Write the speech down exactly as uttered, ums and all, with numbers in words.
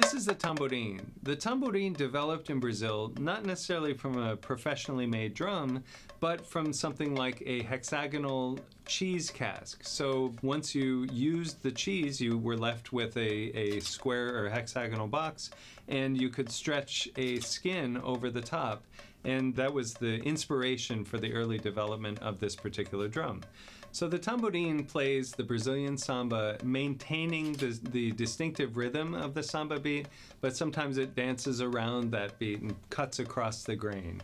This is the tamborim. The tamborim developed in Brazil, not necessarily from a professionally made drum, but from something like a hexagonal cheese cask. So once you used the cheese, you were left with a, a square or hexagonal box, and you could stretch a skin over the top. And that was the inspiration for the early development of this particular drum. So the tamborim plays the Brazilian samba, maintaining the, the distinctive rhythm of the samba beat, but sometimes it dances around that beat and cuts across the grain.